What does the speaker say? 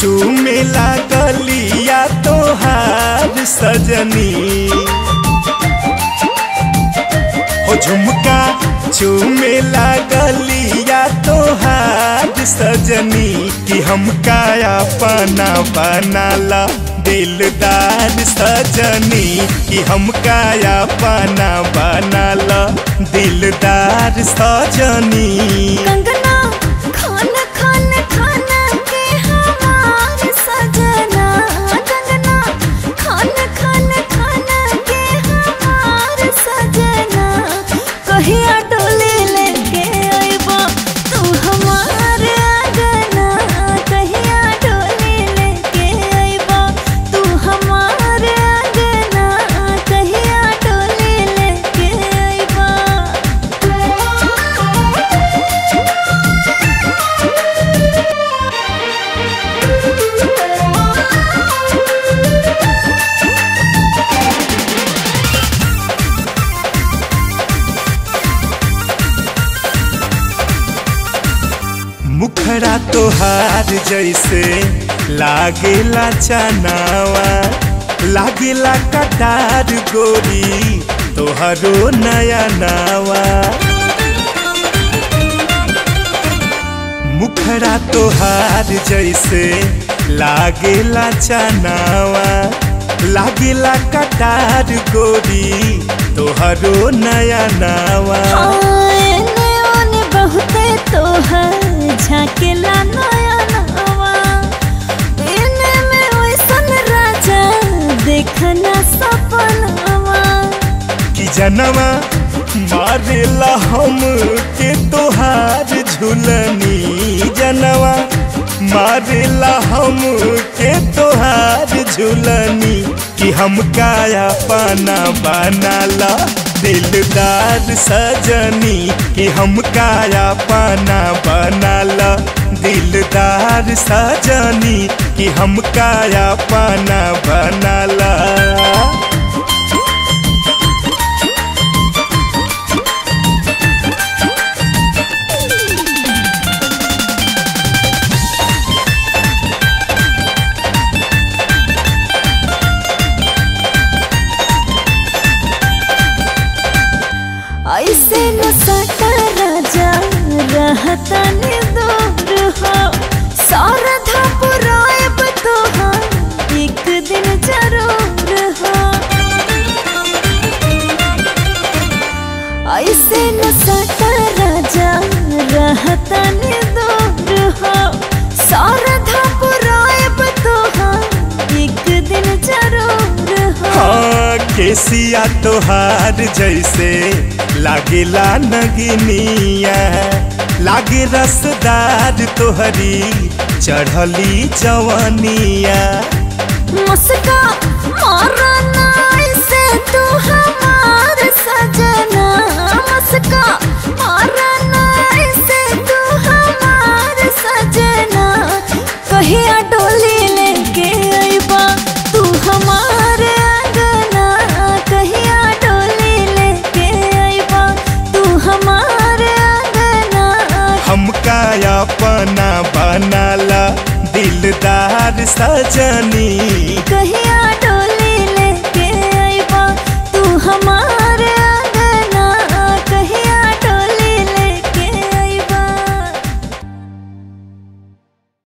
चुमेला गलिया तोहार सजनी, हो झुमका चुमेला गलिया तोहार सजनी कि हमका अपना बनाला दिलदार सजनी कि हमका अपना बनाला दिलदार सजनी। मुखरा तोहार जैसे लागेला चनावा, लागेला कटार गोरी तोहरो नया नावा। मुखरा तोहार जैसे लागेला चनावा, लागेला कटार गोरी तोहरो नया नावा। बहुते तोहर झाकेला नया नवा, इने में ओइसन राजा देखना सपनवा कि जनवा मारेला हमके तोहार झुलनी, जनवा मारेला हमके तोहार झुलनी कि हमका अपना बनाला दिलदार सजनी कि हमका अपना बनाला दिलदार सजनी कि हमका अपना बनाला। ऐसे न सटा राजा रहता ने दूर हो, सारधा पुराएब तोहा एक दिन जरूर हो। ऐसे न सटा राजा रहता ने दूर हो, सारधा पुराएब तोहा एक दिन जरूर हो। हाँ केसिया तोहार जैसे लागेला नगिनिया, लागे रसदार तोहरी चढ़ली जवनिया। मुस्का मारना ऐसे तू हमार सजना, मुस्का मारना ऐसे तू हमार सजना, कहिया डोली लेके आइबा तू हमार आंगना, कहिया हमका अपना बनाला दिलदार सजनी।